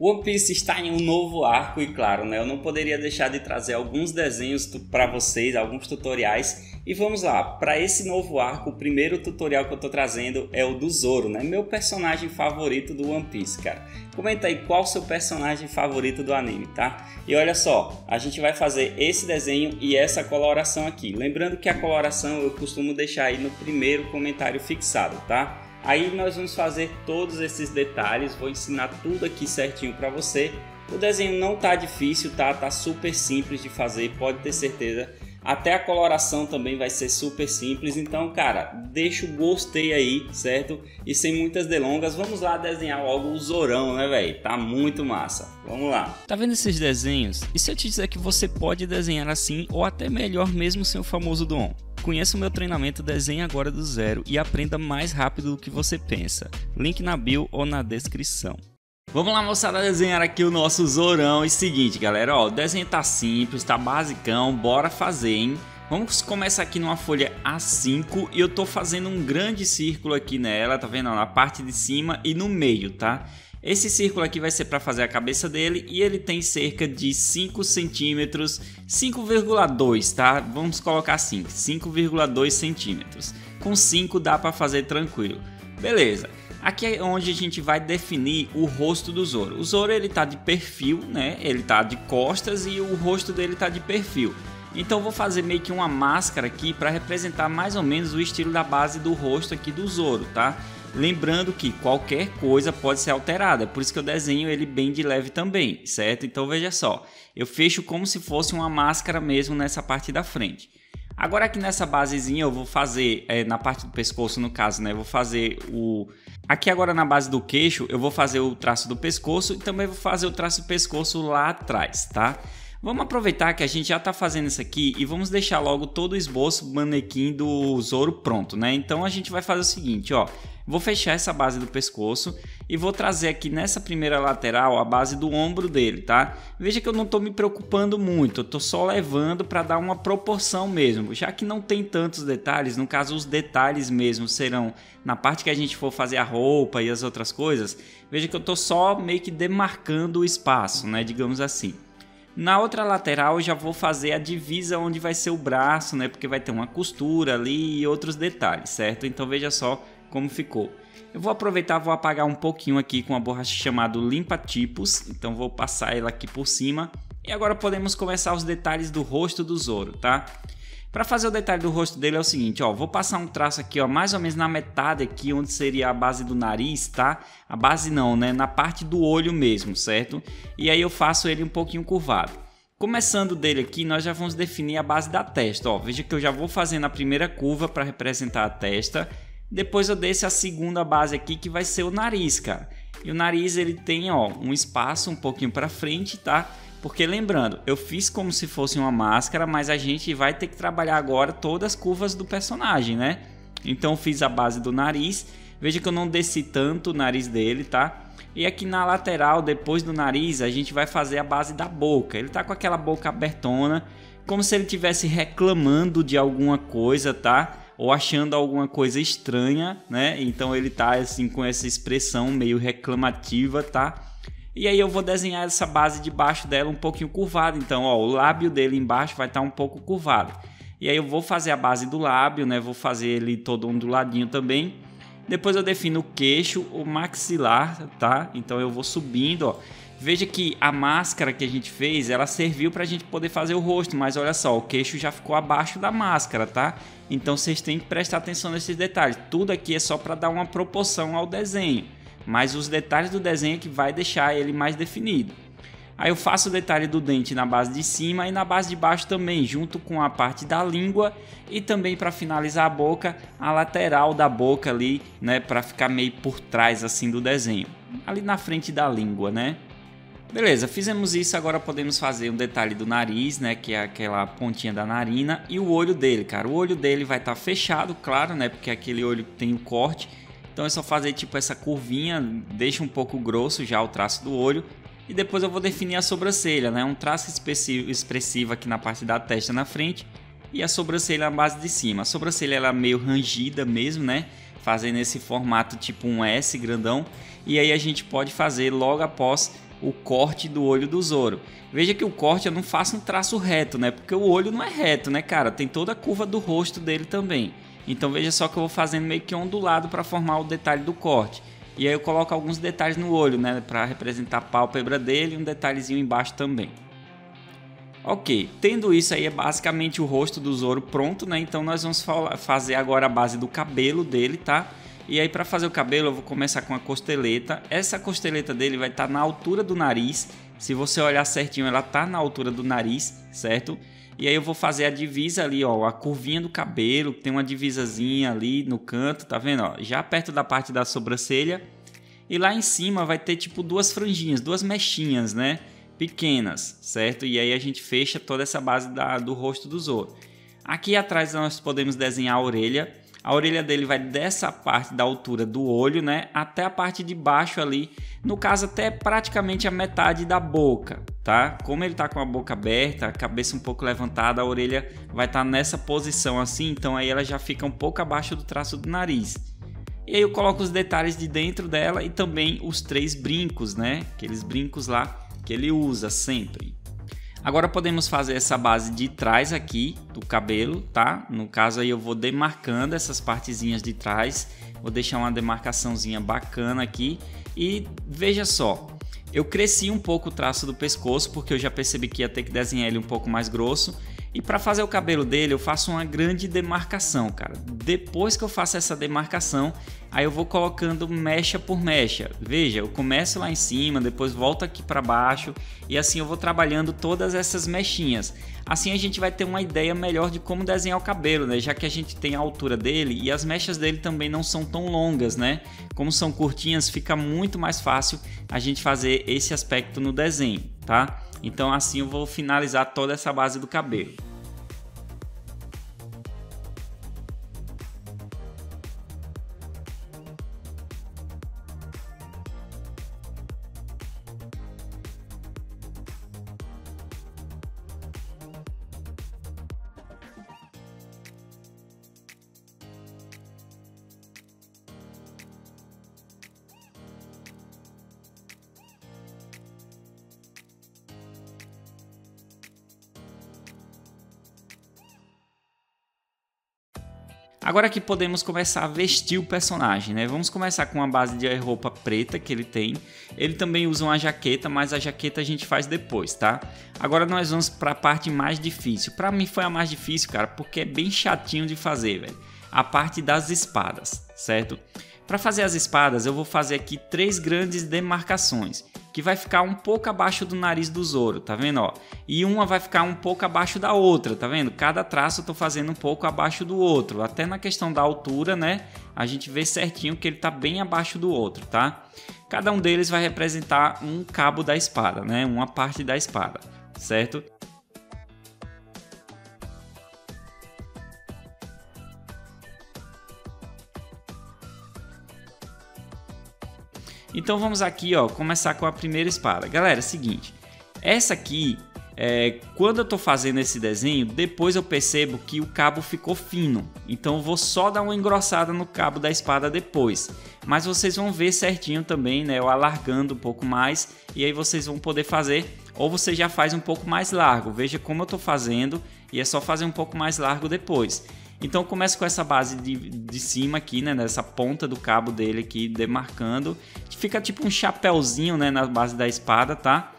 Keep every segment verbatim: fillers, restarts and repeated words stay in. One Piece está em um novo arco e, claro, né, eu não poderia deixar de trazer alguns desenhos para vocês, alguns tutoriais. E vamos lá, para esse novo arco, o primeiro tutorial que eu estou trazendo é o do Zoro, né? Meu personagem favorito do One Piece, cara. Comenta aí qual o seu personagem favorito do anime, tá? E olha só, a gente vai fazer esse desenho e essa coloração aqui. Lembrando que a coloração eu costumo deixar aí no primeiro comentário fixado, tá? Aí nós vamos fazer todos esses detalhes, vou ensinar tudo aqui certinho para você. O desenho não tá difícil, tá? Tá super simples de fazer, pode ter certeza. Até a coloração também vai ser super simples, então, cara, deixa o gostei aí, certo? E sem muitas delongas, vamos lá desenhar logo o Zorão, né, velho? Tá muito massa. Vamos lá. Tá vendo esses desenhos? E se eu te dizer que você pode desenhar assim, ou até melhor mesmo sem o famoso Dom? Conheça o meu treinamento Desenhe Agora do Zero e aprenda mais rápido do que você pensa. Link na bio ou na descrição. Vamos lá, moçada, desenhar aqui o nosso Zorão. E seguinte, galera, ó, o desenho tá simples, tá basicão, bora fazer, hein? Vamos começar aqui numa folha A cinco e eu tô fazendo um grande círculo aqui nela, tá vendo? Na parte de cima e no meio, tá? Esse círculo aqui vai ser para fazer a cabeça dele e ele tem cerca de cinco centímetros, cinco vírgula dois, tá? Vamos colocar assim, cinco vírgula dois centímetros. Com cinco dá para fazer tranquilo. Beleza. Aqui é onde a gente vai definir o rosto do Zoro. O Zoro ele tá de perfil, né? Ele tá de costas e o rosto dele tá de perfil. Então vou fazer meio que uma máscara aqui para representar mais ou menos o estilo da base do rosto aqui do Zoro, tá? Lembrando que qualquer coisa pode ser alterada, por isso que eu desenho ele bem de leve também, certo? Então veja só, eu fecho como se fosse uma máscara mesmo nessa parte da frente. Agora aqui nessa basezinha eu vou fazer, é, na parte do pescoço no caso, né? Eu vou fazer o... Aqui agora na base do queixo eu vou fazer o traço do pescoço e também vou fazer o traço do pescoço lá atrás, tá? Vamos aproveitar que a gente já tá fazendo isso aqui e vamos deixar logo todo o esboço manequim do Zoro pronto, né? Então a gente vai fazer o seguinte, ó. Vou fechar essa base do pescoço e vou trazer aqui nessa primeira lateral a base do ombro dele, tá? Veja que eu não tô me preocupando muito, eu tô só levando para dar uma proporção mesmo. Já que não tem tantos detalhes, no caso os detalhes mesmo serão na parte que a gente for fazer a roupa e as outras coisas. Veja que eu tô só meio que demarcando o espaço, né? Digamos assim. Na outra lateral eu já vou fazer a divisa onde vai ser o braço, né? Porque vai ter uma costura ali e outros detalhes, certo? Então veja só como ficou. Eu vou aproveitar, vou apagar um pouquinho aqui com a borracha chamada limpa tipos, então vou passar ela aqui por cima. E agora podemos começar os detalhes do rosto do Zoro, tá? Para fazer o detalhe do rosto dele é o seguinte, ó, vou passar um traço aqui, ó, mais ou menos na metade aqui onde seria a base do nariz, tá? A base não, né? Na parte do olho mesmo, certo? E aí eu faço ele um pouquinho curvado. Começando dele aqui, nós já vamos definir a base da testa, ó. Veja que eu já vou fazendo a primeira curva para representar a testa. Depois eu desço a segunda base aqui que vai ser o nariz, cara. E o nariz ele tem, ó, um espaço um pouquinho para frente, tá? Porque lembrando, eu fiz como se fosse uma máscara, mas a gente vai ter que trabalhar agora todas as curvas do personagem, né? Então eu fiz a base do nariz. Veja que eu não desci tanto o nariz dele, tá? E aqui na lateral, depois do nariz, a gente vai fazer a base da boca. Ele tá com aquela boca abertona, como se ele estivesse reclamando de alguma coisa, tá? Ou achando alguma coisa estranha, né? Então ele tá assim com essa expressão meio reclamativa, tá? E aí eu vou desenhar essa base debaixo dela um pouquinho curvada. Então, ó, o lábio dele embaixo vai estar tá um pouco curvado. E aí eu vou fazer a base do lábio, né? Vou fazer ele todo onduladinho também. Depois eu defino o queixo, o maxilar, tá? Então eu vou subindo, ó. Veja que a máscara que a gente fez, ela serviu pra gente poder fazer o rosto, mas olha só, o queixo já ficou abaixo da máscara, tá? Então vocês têm que prestar atenção nesses detalhes. Tudo aqui é só pra dar uma proporção ao desenho, mas os detalhes do desenho é que vai deixar ele mais definido. Aí eu faço o detalhe do dente na base de cima e na base de baixo também, junto com a parte da língua e também para finalizar a boca, a lateral da boca ali, né, pra ficar meio por trás assim do desenho, ali na frente da língua, né? Beleza, fizemos isso, agora podemos fazer um detalhe do nariz, né, que é aquela pontinha da narina, e o olho dele, cara. O olho dele vai estar fechado, claro, né, porque aquele olho tem o corte, então é só fazer tipo essa curvinha, deixa um pouco grosso já o traço do olho, e depois eu vou definir a sobrancelha, né, um traço expressivo aqui na parte da testa na frente, e a sobrancelha na base de cima. A sobrancelha ela é meio rangida mesmo, né, fazendo esse formato tipo um S grandão, e aí a gente pode fazer logo após o corte do olho do Zoro. Veja que o corte eu não faço um traço reto, né? Porque o olho não é reto, né, cara? Tem toda a curva do rosto dele também. Então veja só que eu vou fazendo meio que ondulado para formar o detalhe do corte. E aí eu coloco alguns detalhes no olho, né, para representar a pálpebra dele e um detalhezinho embaixo também. Ok, tendo isso aí é basicamente o rosto do Zoro pronto, né? Então nós vamos fazer agora a base do cabelo dele, tá? E aí para fazer o cabelo eu vou começar com a costeleta. Essa costeleta dele vai estar na altura do nariz. Se você olhar certinho, ela tá na altura do nariz, certo? E aí eu vou fazer a divisa ali, ó, a curvinha do cabelo, tem uma divisazinha ali no canto, tá vendo? Ó, já perto da parte da sobrancelha. E lá em cima vai ter tipo duas franjinhas, duas mechinhas, né? Pequenas, certo? E aí a gente fecha toda essa base da, do rosto do Zoro. Aqui atrás nós podemos desenhar a orelha. A orelha dele vai dessa parte da altura do olho, né, até a parte de baixo ali, no caso até praticamente a metade da boca, tá? Como ele tá com a boca aberta, a cabeça um pouco levantada, a orelha vai estar nessa posição assim, então aí ela já fica um pouco abaixo do traço do nariz. E aí eu coloco os detalhes de dentro dela e também os três brincos, né, aqueles brincos lá que ele usa sempre. Agora podemos fazer essa base de trás aqui do cabelo, tá? No caso aí eu vou demarcando essas partezinhas de trás, vou deixar uma demarcaçãozinha bacana aqui. E veja só, eu cresci um pouco o traço do pescoço porque eu já percebi que ia ter que desenhar ele um pouco mais grosso. E para fazer o cabelo dele eu faço uma grande demarcação, cara. Depois que eu faço essa demarcação, aí eu vou colocando mecha por mecha. Veja, eu começo lá em cima, depois volto aqui para baixo e assim eu vou trabalhando todas essas mechinhas. Assim a gente vai ter uma ideia melhor de como desenhar o cabelo, né? Já que a gente tem a altura dele e as mechas dele também não são tão longas, né? Como são curtinhas, fica muito mais fácil a gente fazer esse aspecto no desenho, tá? Então assim eu vou finalizar toda essa base do cabelo. Agora que podemos começar a vestir o personagem, né? Vamos começar com a base de roupa preta que ele tem. Ele também usa uma jaqueta, mas a jaqueta a gente faz depois, tá? Agora nós vamos para a parte mais difícil. Para mim foi a mais difícil, cara, porque é bem chatinho de fazer, velho. A parte das espadas, certo? Para fazer as espadas, eu vou fazer aqui três grandes demarcações, que vai ficar um pouco abaixo do nariz do Zoro, tá vendo, ó? E uma vai ficar um pouco abaixo da outra, tá vendo? Cada traço eu tô fazendo um pouco abaixo do outro, até na questão da altura, né? A gente vê certinho que ele tá bem abaixo do outro, tá? Cada um deles vai representar um cabo da espada, né? Uma parte da espada, certo? Então vamos aqui, ó, começar com a primeira espada. Galera, é o seguinte, essa aqui, é, quando eu tô fazendo esse desenho, depois eu percebo que o cabo ficou fino. Então eu vou só dar uma engrossada no cabo da espada depois. Mas vocês vão ver certinho também, né, eu alargando um pouco mais. E aí vocês vão poder fazer, ou você já faz um pouco mais largo. Veja como eu tô fazendo e é só fazer um pouco mais largo depois. Então começo com essa base de, de cima aqui, né, nessa ponta do cabo dele aqui, demarcando. Fica tipo um chapéuzinho, né, na base da espada, tá?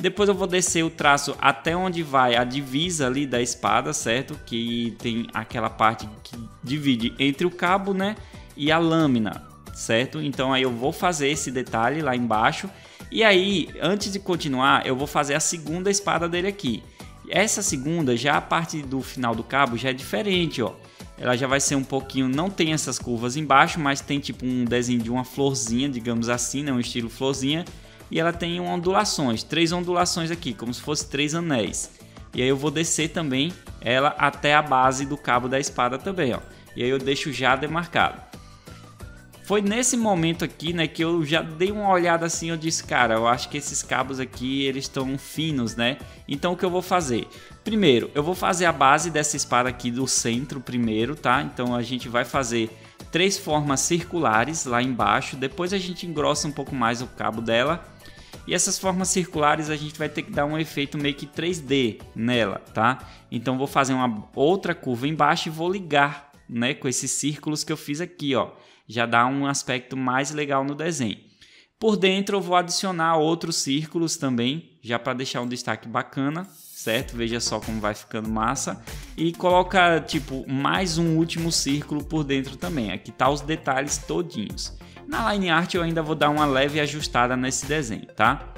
Depois eu vou descer o traço até onde vai a divisa ali da espada, certo? Que tem aquela parte que divide entre o cabo, né, e a lâmina, certo? Então aí eu vou fazer esse detalhe lá embaixo. E aí, antes de continuar, eu vou fazer a segunda espada dele aqui. Essa segunda, já a parte do final do cabo já é diferente, ó. Ela já vai ser um pouquinho, não tem essas curvas embaixo, mas tem tipo um desenho de uma florzinha, digamos assim, né? Um estilo florzinha. E ela tem ondulações, três ondulações aqui, como se fosse três anéis. E aí eu vou descer também ela até a base do cabo da espada também, ó. E aí eu deixo já demarcado. Foi nesse momento aqui, né, que eu já dei uma olhada assim, eu disse, cara, eu acho que esses cabos aqui, eles estão finos, né? Então o que eu vou fazer? Primeiro, eu vou fazer a base dessa espada aqui do centro primeiro, tá? Então a gente vai fazer três formas circulares lá embaixo, depois a gente engrossa um pouco mais o cabo dela. E essas formas circulares a gente vai ter que dar um efeito meio que três D nela, tá? Então vou fazer uma outra curva embaixo e vou ligar, né, com esses círculos que eu fiz aqui, ó. Já dá um aspecto mais legal no desenho. Por dentro eu vou adicionar outros círculos também, já para deixar um destaque bacana, certo? Veja só como vai ficando massa. E coloca, tipo, mais um último círculo por dentro também. Aqui tá os detalhes todinhos. Na line art eu ainda vou dar uma leve ajustada nesse desenho, tá?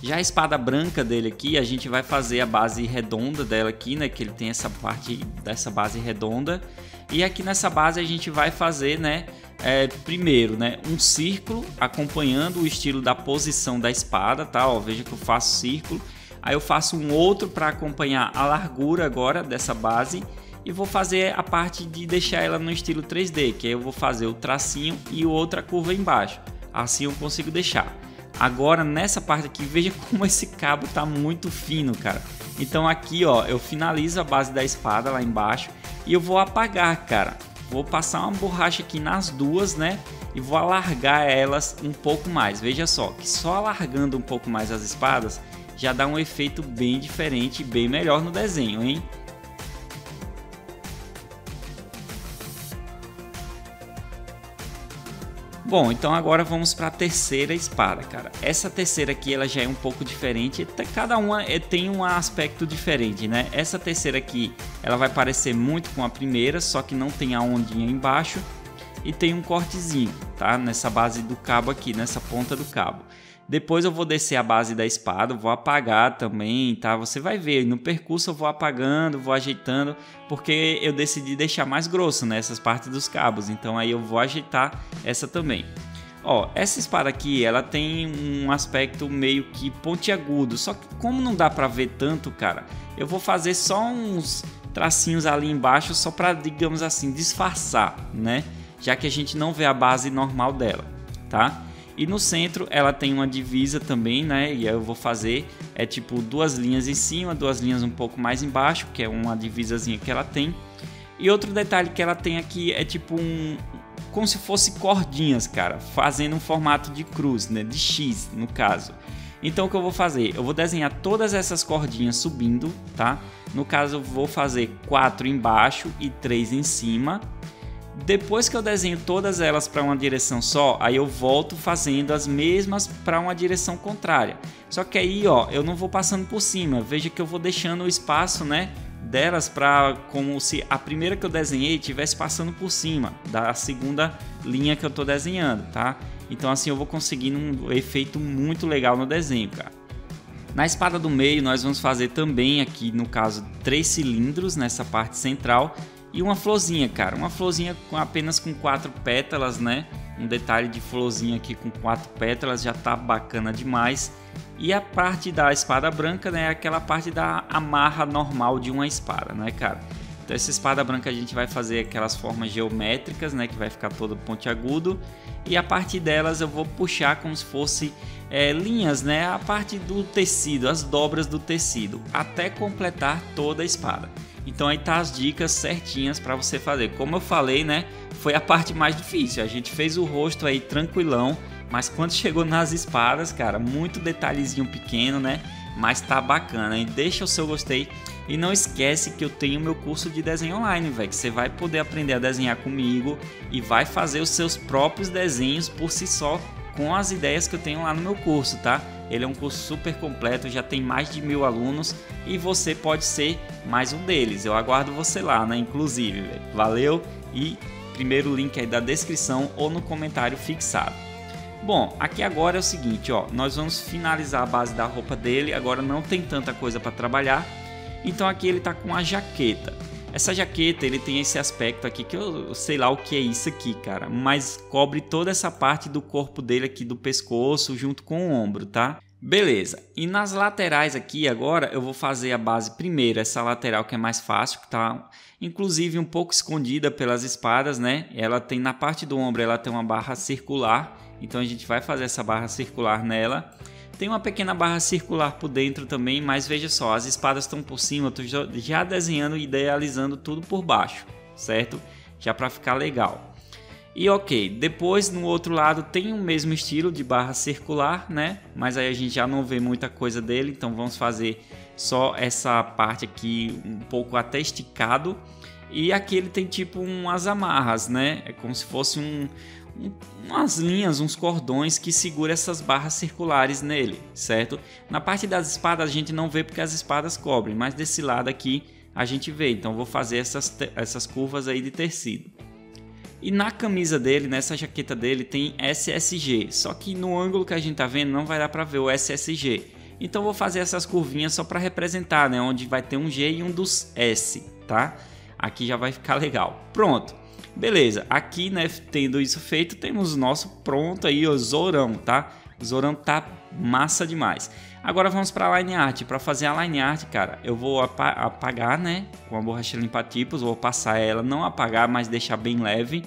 Já a espada branca dele aqui, a gente vai fazer a base redonda dela aqui, né? Que ele tem essa parte dessa base redonda. E aqui nessa base a gente vai fazer, né? É, primeiro, né? Um círculo acompanhando o estilo da posição da espada, tá? Ó, veja que eu faço círculo. Aí eu faço um outro para acompanhar a largura agora dessa base. E vou fazer a parte de deixar ela no estilo três D, que aí eu vou fazer o tracinho e outra curva embaixo. Assim eu consigo deixar. Agora nessa parte aqui, veja como esse cabo tá muito fino, cara. Então aqui, ó, eu finalizo a base da espada lá embaixo e eu vou apagar, cara. Vou passar uma borracha aqui nas duas, né? E vou alargar elas um pouco mais. Veja só, que só alargando um pouco mais as espadas já dá um efeito bem diferente e bem melhor no desenho, hein? Bom, então agora vamos para a terceira espada, cara. Essa terceira aqui, ela já é um pouco diferente. Cada uma tem um aspecto diferente, né? Essa terceira aqui, ela vai parecer muito com a primeira, só que não tem a ondinha embaixo. E tem um cortezinho, tá? Nessa base do cabo aqui, nessa ponta do cabo. Depois eu vou descer a base da espada, vou apagar também, tá? Você vai ver, no percurso eu vou apagando, vou ajeitando, porque eu decidi deixar mais grosso, né, essas partes dos cabos, então aí eu vou ajeitar essa também. Ó, essa espada aqui, ela tem um aspecto meio que pontiagudo, só que como não dá pra ver tanto, cara, eu vou fazer só uns tracinhos ali embaixo, só pra, digamos assim, disfarçar, né, já que a gente não vê a base normal dela, tá? E no centro ela tem uma divisa também, né? E aí eu vou fazer, é tipo duas linhas em cima, duas linhas um pouco mais embaixo, que é uma divisazinha que ela tem. E outro detalhe que ela tem aqui é tipo um... como se fosse cordinhas, cara, fazendo um formato de cruz, né? De X, no caso. Então o que eu vou fazer? Eu vou desenhar todas essas cordinhas subindo, tá? No caso eu vou fazer quatro embaixo e três em cima. Depois que eu desenho todas elas para uma direção só, aí eu volto fazendo as mesmas para uma direção contrária. Só que aí, ó, eu não vou passando por cima. Veja que eu vou deixando o espaço, né, delas para como se a primeira que eu desenhei tivesse passando por cima da segunda linha que eu tô desenhando, tá? Então assim eu vou conseguindo um efeito muito legal no desenho, cara. Na espada do meio nós vamos fazer também aqui, no caso, três cilindros nessa parte central. E uma florzinha, cara, uma florzinha com apenas com quatro pétalas, né? Um detalhe de florzinha aqui com quatro pétalas já tá bacana demais. E a parte da espada branca, né? Aquela parte da amarra normal de uma espada, né, cara? Então essa espada branca a gente vai fazer aquelas formas geométricas, né? Que vai ficar todo pontiagudo. E a parte delas eu vou puxar como se fosse é, linhas, né? A parte do tecido, as dobras do tecido, até completar toda a espada. Então aí tá as dicas certinhas para você fazer. Como eu falei, né, foi a parte mais difícil. A gente fez o rosto aí tranquilão, mas quando chegou nas espadas, cara, muito detalhezinho pequeno, né, mas tá bacana. E deixa o seu gostei e não esquece que eu tenho meu curso de desenho online, velho, que você vai poder aprender a desenhar comigo e vai fazer os seus próprios desenhos por si só com as ideias que eu tenho lá no meu curso, tá? Ele é um curso super completo, já tem mais de mil alunos e você pode ser mais um deles. Eu aguardo você lá, né? Inclusive, véio. Valeu! E primeiro link aí da descrição ou no comentário fixado. Bom, aqui agora é o seguinte, ó. Nós vamos finalizar a base da roupa dele. Agora não tem tanta coisa para trabalhar. Então aqui ele tá com a jaqueta. Essa jaqueta, ele tem esse aspecto aqui que eu, eu sei lá o que é isso aqui, cara. Mas cobre toda essa parte do corpo dele aqui, do pescoço, junto com o ombro, tá? Beleza. E nas laterais aqui, agora, eu vou fazer a base primeiro. Essa lateral que é mais fácil, que tá inclusive um pouco escondida pelas espadas, né? Ela tem, na parte do ombro, ela tem uma barra circular. Então a gente vai fazer essa barra circular nela. Tem uma pequena barra circular por dentro também, mas veja só, as espadas estão por cima, eu tô já desenhando e idealizando tudo por baixo, certo? Já para ficar legal. E ok, depois no outro lado tem o mesmo estilo de barra circular, né? Mas aí a gente já não vê muita coisa dele, então vamos fazer só essa parte aqui um pouco até esticado. E aqui ele tem tipo umas amarras, né? É como se fosse um, um, umas linhas, uns cordões que segura essas barras circulares nele, certo? Na parte das espadas a gente não vê porque as espadas cobrem, mas desse lado aqui a gente vê. Então vou fazer essas, essas curvas aí de tecido. E na camisa dele, nessa jaqueta dele, tem S S G. Só que no ângulo que a gente tá vendo não vai dar para ver o S S G. Então vou fazer essas curvinhas só para representar, né? Onde vai ter um G e um dos S, tá? Aqui já vai ficar legal. Pronto. Beleza. Aqui, né, tendo isso feito, temos o nosso pronto aí, o Zorão, tá? O Zorão tá massa demais. Agora vamos para a line art. Para fazer a line art, cara, eu vou ap apagar, né? Com a borracha limpa tipos, vou passar ela, não apagar, mas deixar bem leve.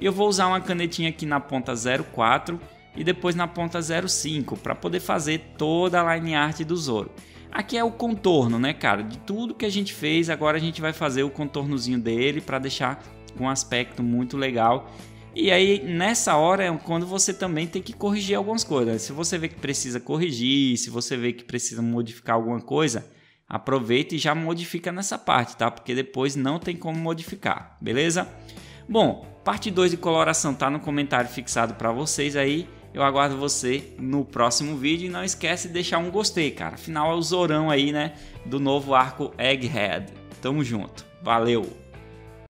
E eu vou usar uma canetinha aqui na ponta zero quatro e depois na ponta zero cinco para poder fazer toda a line art do Zoro. Aqui é o contorno, né, cara? De tudo que a gente fez, agora a gente vai fazer o contornozinho dele para deixar um aspecto muito legal. E aí, nessa hora é quando você também tem que corrigir algumas coisas. Se você vê que precisa corrigir, se você vê que precisa modificar alguma coisa, aproveita e já modifica nessa parte, tá? Porque depois não tem como modificar, beleza? Bom, parte dois de coloração tá no comentário fixado para vocês aí. Eu aguardo você no próximo vídeo e não esquece de deixar um gostei, cara. Afinal, é o Zorão aí, né? Do novo arco Egghead. Tamo junto. Valeu!